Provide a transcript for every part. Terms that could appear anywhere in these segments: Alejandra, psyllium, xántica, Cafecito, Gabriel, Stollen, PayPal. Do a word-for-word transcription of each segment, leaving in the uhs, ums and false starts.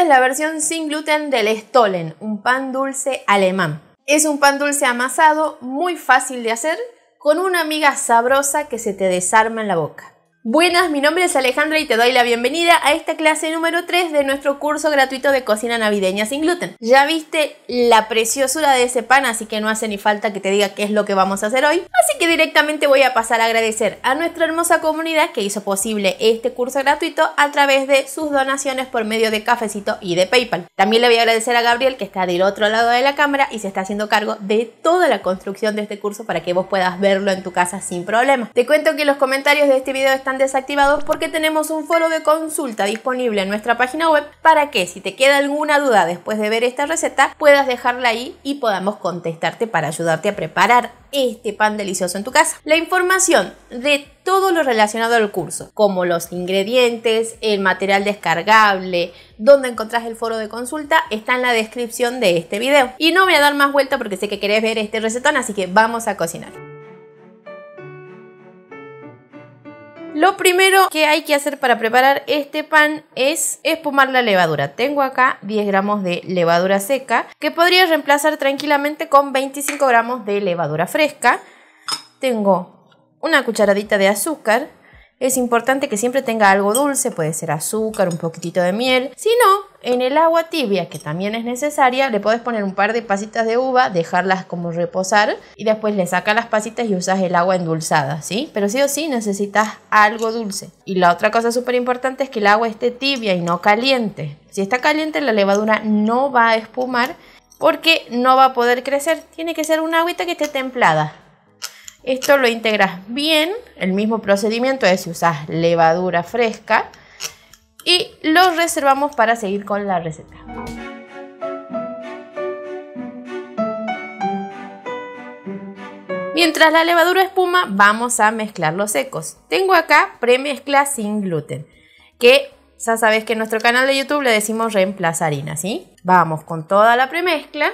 Esta es la versión sin gluten del Stollen, un pan dulce alemán. Es un pan dulce amasado, muy fácil de hacer, con una miga sabrosa que se te desarma en la boca. Buenas, mi nombre es Alejandra y te doy la bienvenida a esta clase número tres de nuestro curso gratuito de cocina navideña sin gluten. Ya viste la preciosura de ese pan, así que no hace ni falta que te diga qué es lo que vamos a hacer hoy. Así que directamente voy a pasar a agradecer a nuestra hermosa comunidad que hizo posible este curso gratuito a través de sus donaciones por medio de Cafecito y de PayPal. También le voy a agradecer a Gabriel, que está del otro lado de la cámara y se está haciendo cargo de toda la construcción de este curso para que vos puedas verlo en tu casa sin problema. Te cuento que los comentarios de este video están desactivados porque tenemos un foro de consulta disponible en nuestra página web para que si te queda alguna duda después de ver esta receta puedas dejarla ahí y podamos contestarte para ayudarte a preparar este pan delicioso en tu casa. La información de todo lo relacionado al curso, como los ingredientes, el material descargable, donde encontrás el foro de consulta, está en la descripción de este video. Y no voy a dar más vuelta porque sé que querés ver este recetón, así que vamos a cocinar. Lo primero que hay que hacer para preparar este pan es espumar la levadura. Tengo acá diez gramos de levadura seca que podría reemplazar tranquilamente con veinticinco gramos de levadura fresca. Tengo una cucharadita de azúcar. Es importante que siempre tenga algo dulce, puede ser azúcar, un poquitito de miel. Si no, en el agua tibia, que también es necesaria, le podés poner un par de pasitas de uva, dejarlas como reposar y después le sacas las pasitas y usas el agua endulzada, ¿sí? Pero sí o sí necesitas algo dulce. Y la otra cosa súper importante es que el agua esté tibia y no caliente. Si está caliente, la levadura no va a espumar porque no va a poder crecer. Tiene que ser una agüita que esté templada. Esto lo integras bien, el mismo procedimiento es si usas levadura fresca y lo reservamos para seguir con la receta. Mientras la levadura espuma, vamos a mezclar los secos. Tengo acá premezcla sin gluten, que ya sabes que en nuestro canal de YouTube le decimos reemplaza harina, ¿sí? Vamos con toda la premezcla.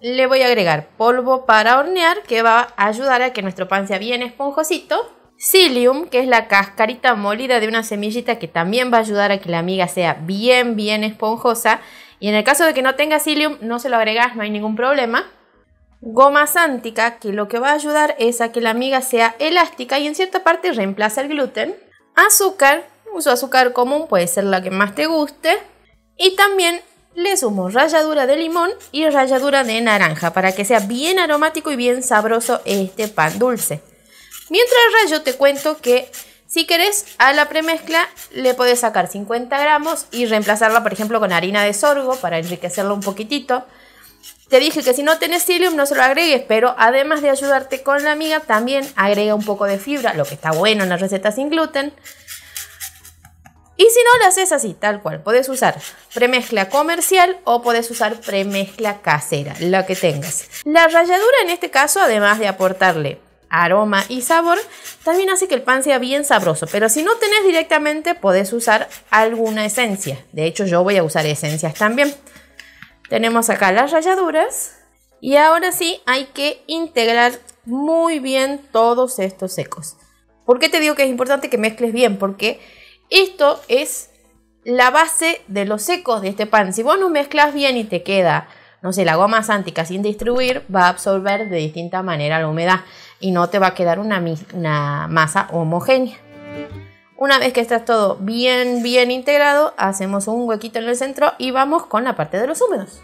Le voy a agregar polvo para hornear, que va a ayudar a que nuestro pan sea bien esponjosito. Psyllium, que es la cascarita molida de una semillita, que también va a ayudar a que la miga sea bien, bien esponjosa. Y en el caso de que no tenga psyllium, no se lo agregás, no hay ningún problema. Goma xántica, que lo que va a ayudar es a que la miga sea elástica y en cierta parte reemplaza el gluten. Azúcar, uso azúcar común, puede ser la que más te guste. Y también le sumo ralladura de limón y ralladura de naranja para que sea bien aromático y bien sabroso este pan dulce. Mientras rayo, te cuento que si querés a la premezcla le podés sacar cincuenta gramos y reemplazarla por ejemplo con harina de sorgo para enriquecerla un poquitito. Te dije que si no tenés psyllium no se lo agregues, pero además de ayudarte con la miga también agrega un poco de fibra, lo que está bueno en la receta sin gluten. Y si no, lo haces así, tal cual. Podés usar premezcla comercial o podés usar premezcla casera, lo que tengas. La ralladura en este caso, además de aportarle aroma y sabor, también hace que el pan sea bien sabroso. Pero si no tenés directamente, podés usar alguna esencia. De hecho, yo voy a usar esencias también. Tenemos acá las ralladuras. Y ahora sí, hay que integrar muy bien todos estos secos. ¿Por qué te digo que es importante que mezcles bien? Porque esto es la base de los secos de este pan. Si vos no mezclas bien y te queda, no sé, la goma xántica sin distribuir, va a absorber de distinta manera la humedad y no te va a quedar una, una masa homogénea. Una vez que está todo bien, bien integrado, hacemos un huequito en el centro y vamos con la parte de los húmedos.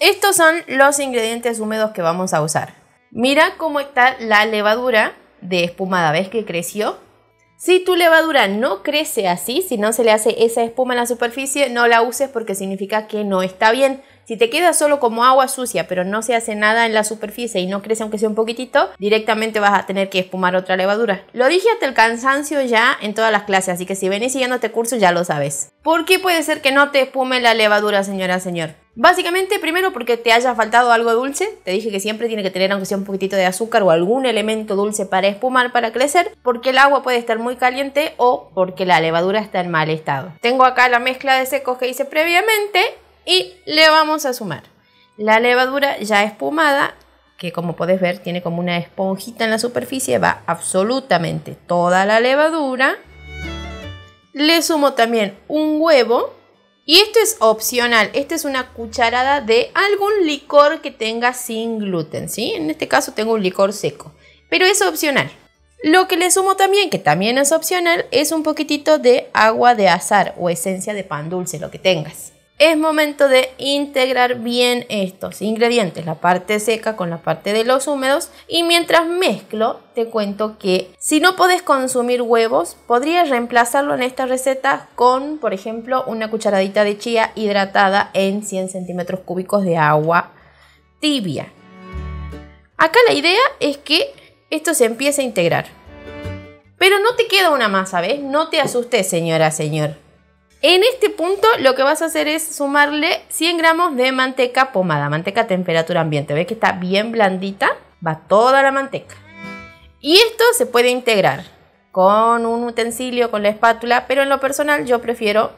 Estos son los ingredientes húmedos que vamos a usar. Mira cómo está la levadura de espumada, ¿ves que creció? Si tu levadura no crece así, si no se le hace esa espuma en la superficie, no la uses porque significa que no está bien. Si te queda solo como agua sucia, pero no se hace nada en la superficie y no crece aunque sea un poquitito, directamente vas a tener que espumar otra levadura. Lo dije hasta el cansancio ya en todas las clases, así que si venís siguiendo este curso ya lo sabes. ¿Por qué puede ser que no te espume la levadura, señora, señor? Básicamente, primero porque te haya faltado algo dulce. Te dije que siempre tiene que tener aunque sea un poquitito de azúcar o algún elemento dulce para espumar, para crecer. Porque el agua puede estar muy caliente o porque la levadura está en mal estado. Tengo acá la mezcla de secos que hice previamente y le vamos a sumar la levadura ya espumada, que como podés ver tiene como una esponjita en la superficie, va absolutamente toda la levadura. Le sumo también un huevo. Y esto es opcional, esta es una cucharada de algún licor que tenga sin gluten, ¿sí? En este caso tengo un licor seco, pero es opcional. Lo que le sumo también, que también es opcional, es un poquitito de agua de azahar o esencia de pan dulce, lo que tengas. Es momento de integrar bien estos ingredientes, la parte seca con la parte de los húmedos. Y mientras mezclo, te cuento que si no podés consumir huevos, podrías reemplazarlo en esta receta con, por ejemplo, una cucharadita de chía hidratada en cien centímetros cúbicos de agua tibia. Acá la idea es que esto se empiece a integrar. Pero no te queda una masa, ¿ves? No te asustes, señora, señor. En este punto lo que vas a hacer es sumarle cien gramos de manteca pomada, manteca a temperatura ambiente. ¿Ves que está bien blandita? Va toda la manteca. Y esto se puede integrar con un utensilio, con la espátula, pero en lo personal yo prefiero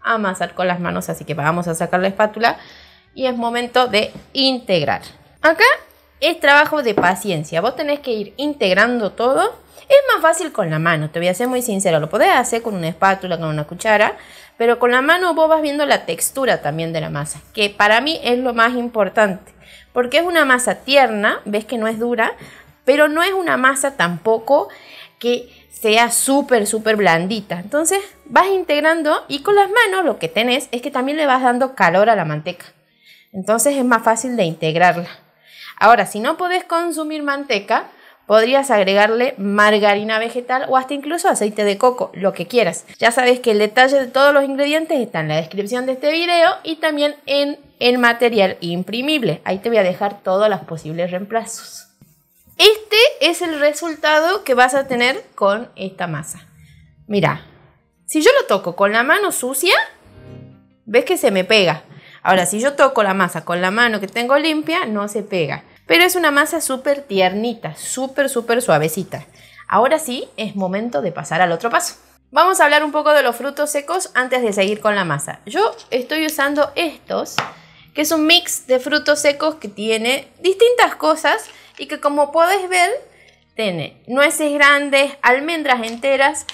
amasar con las manos, así que vamos a sacar la espátula y es momento de integrar. Acá es trabajo de paciencia, vos tenés que ir integrando todo. Es más fácil con la mano, te voy a ser muy sincero, lo podés hacer con una espátula, con una cuchara, pero con la mano vos vas viendo la textura también de la masa, que para mí es lo más importante, porque es una masa tierna, ves que no es dura, pero no es una masa tampoco que sea súper, súper blandita. Entonces vas integrando y con las manos lo que tenés es que también le vas dando calor a la manteca, entonces es más fácil de integrarla. Ahora, si no podés consumir manteca, podrías agregarle margarina vegetal o hasta incluso aceite de coco, lo que quieras. Ya sabes que el detalle de todos los ingredientes está en la descripción de este video y también en el material imprimible. Ahí te voy a dejar todos los posibles reemplazos. Este es el resultado que vas a tener con esta masa. Mirá, si yo lo toco con la mano sucia, ves que se me pega. Ahora, si yo toco la masa con la mano que tengo limpia, no se pega. Pero es una masa súper tiernita, súper, súper suavecita. Ahora sí, es momento de pasar al otro paso. Vamos a hablar un poco de los frutos secos antes de seguir con la masa. Yo estoy usando estos, que es un mix de frutos secos que tiene distintas cosas y que, como podés ver, tiene nueces grandes, almendras enteras,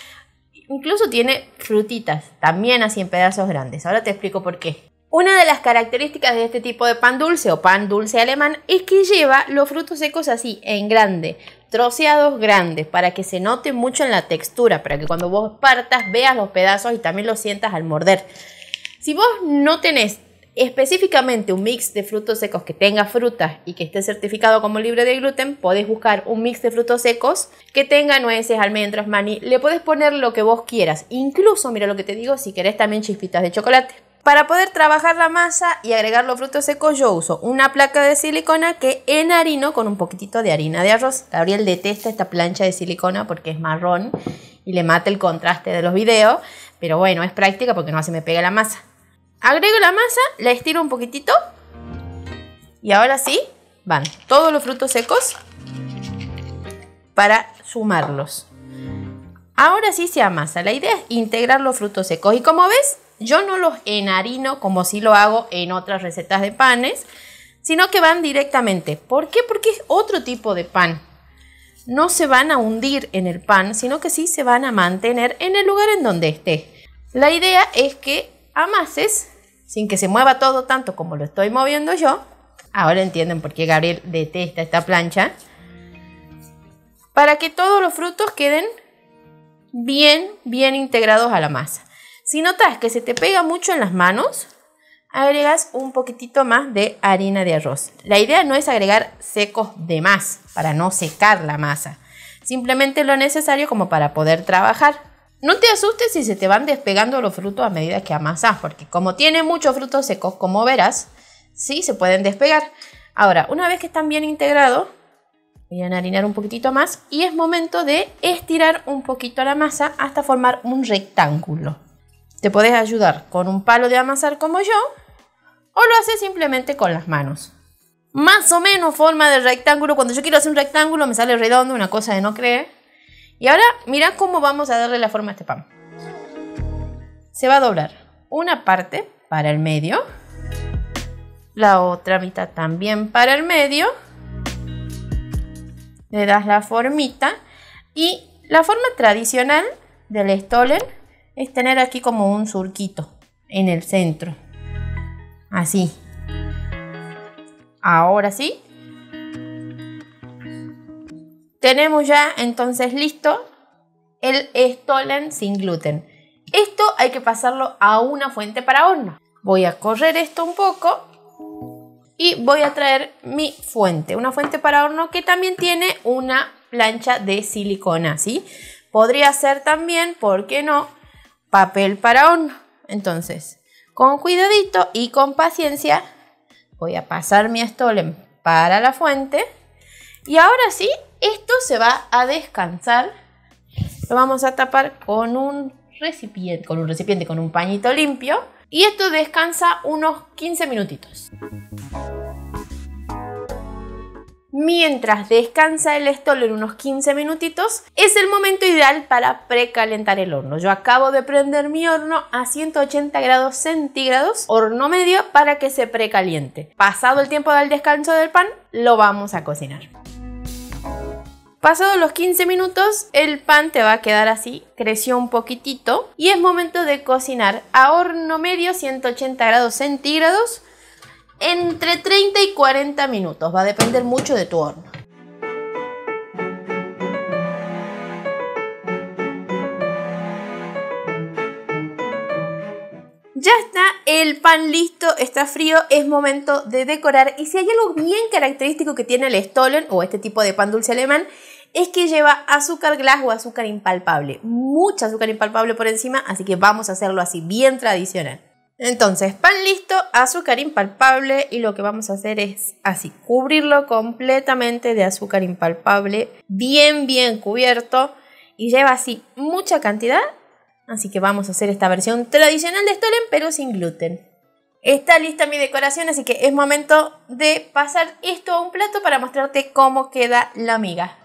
incluso tiene frutitas, también así en pedazos grandes. Ahora te explico por qué. Una de las características de este tipo de pan dulce o pan dulce alemán es que lleva los frutos secos así, en grande, troceados grandes, para que se note mucho en la textura, para que cuando vos partas veas los pedazos y también los sientas al morder. Si vos no tenés específicamente un mix de frutos secos que tenga frutas y que esté certificado como libre de gluten, podés buscar un mix de frutos secos que tenga nueces, almendras, maní, le podés poner lo que vos quieras. Incluso, mira lo que te digo, si querés también chispitas de chocolate. Para poder trabajar la masa y agregar los frutos secos yo uso una placa de silicona que enharino con un poquitito de harina de arroz. Gabriel detesta esta plancha de silicona porque es marrón y le mata el contraste de los videos, pero bueno, es práctica porque no se me pega la masa. Agrego la masa, la estiro un poquitito y ahora sí van todos los frutos secos para sumarlos. Ahora sí se amasa, la idea es integrar los frutos secos y, como ves, yo no los enharino como si lo hago en otras recetas de panes, sino que van directamente. ¿Por qué? Porque es otro tipo de pan. No se van a hundir en el pan, sino que sí se van a mantener en el lugar en donde esté. La idea es que amases sin que se mueva todo tanto como lo estoy moviendo yo. Ahora entienden por qué Gabriel detesta esta plancha. Para que todos los frutos queden bien, bien integrados a la masa. Si notas que se te pega mucho en las manos, agregas un poquitito más de harina de arroz. La idea no es agregar secos de más para no secar la masa, simplemente lo necesario como para poder trabajar. No te asustes si se te van despegando los frutos a medida que amasas, porque como tiene muchos frutos secos, como verás, sí se pueden despegar. Ahora, una vez que están bien integrados, voy a enharinar un poquitito más y es momento de estirar un poquito la masa hasta formar un rectángulo. Te podés ayudar con un palo de amasar como yo o lo haces simplemente con las manos. Más o menos forma de rectángulo. Cuando yo quiero hacer un rectángulo me sale redondo, una cosa de no creer. Y ahora mira cómo vamos a darle la forma a este pan. Se va a doblar una parte para el medio, la otra mitad también para el medio le das la formita. Y la forma tradicional del Stollen es tener aquí como un surquito en el centro, así. Ahora sí, tenemos ya entonces listo el Stollen sin gluten. Esto hay que pasarlo a una fuente para horno. Voy a correr esto un poco y voy a traer mi fuente, una fuente para horno que también tiene una plancha de silicona, ¿sí? Podría ser también, ¿por qué no?, papel para horno. Entonces, con cuidadito y con paciencia voy a pasar mi Stollen para la fuente. Y ahora sí, esto se va a descansar. Lo vamos a tapar con un recipiente, con un recipiente, con un pañito limpio. Y esto descansa unos quince minutitos. Mientras descansa el Stollen unos quince minutitos, es el momento ideal para precalentar el horno. Yo acabo de prender mi horno a ciento ochenta grados centígrados, horno medio, para que se precaliente. Pasado el tiempo del descanso del pan, lo vamos a cocinar. Pasados los quince minutos, el pan te va a quedar así, creció un poquitito, y es momento de cocinar a horno medio, ciento ochenta grados centígrados, entre treinta y cuarenta minutos, va a depender mucho de tu horno. Ya está el pan listo, está frío, es momento de decorar. Y si hay algo bien característico que tiene el Stollen o este tipo de pan dulce alemán, es que lleva azúcar glass o azúcar impalpable, mucha azúcar impalpable por encima, así que vamos a hacerlo así, bien tradicional. Entonces, pan listo, azúcar impalpable, y lo que vamos a hacer es así, cubrirlo completamente de azúcar impalpable, bien bien cubierto, y lleva así mucha cantidad, así que vamos a hacer esta versión tradicional de Stollen pero sin gluten. Está lista mi decoración, así que es momento de pasar esto a un plato para mostrarte cómo queda la miga.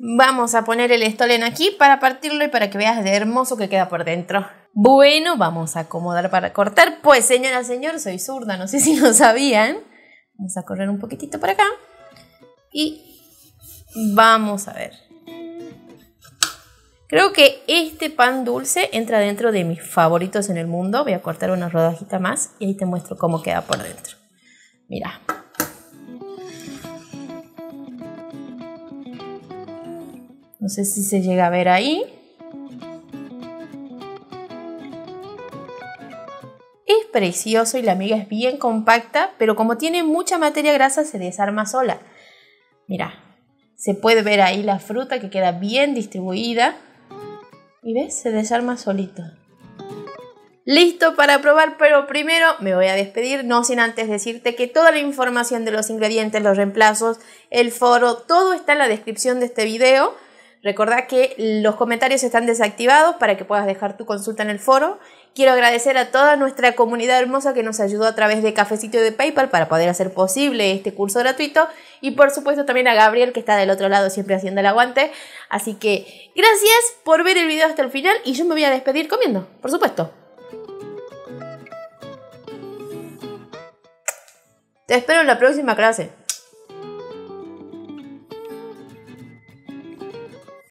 Vamos a poner el Stollen aquí para partirlo y para que veas de hermoso que queda por dentro. Bueno, vamos a acomodar para cortar. Pues señora, señor, soy zurda, no sé si lo sabían. Vamos a correr un poquitito para acá. Y vamos a ver. Creo que este pan dulce entra dentro de mis favoritos en el mundo. Voy a cortar una rodajita más y ahí te muestro cómo queda por dentro. Mira. No sé si se llega a ver ahí. Es precioso y la miga es bien compacta, pero como tiene mucha materia grasa se desarma sola. Mira, se puede ver ahí la fruta que queda bien distribuida. ¿Y ves? Se desarma solito. Listo para probar, pero primero me voy a despedir, no sin antes decirte que toda la información de los ingredientes, los reemplazos, el foro, todo está en la descripción de este video. Recordá que los comentarios están desactivados para que puedas dejar tu consulta en el foro. Quiero agradecer a toda nuestra comunidad hermosa que nos ayudó a través de Cafecito y de PayPal para poder hacer posible este curso gratuito. Y por supuesto también a Gabriel, que está del otro lado siempre haciendo el aguante. Así que gracias por ver el video hasta el final y yo me voy a despedir comiendo, por supuesto. Te espero en la próxima clase.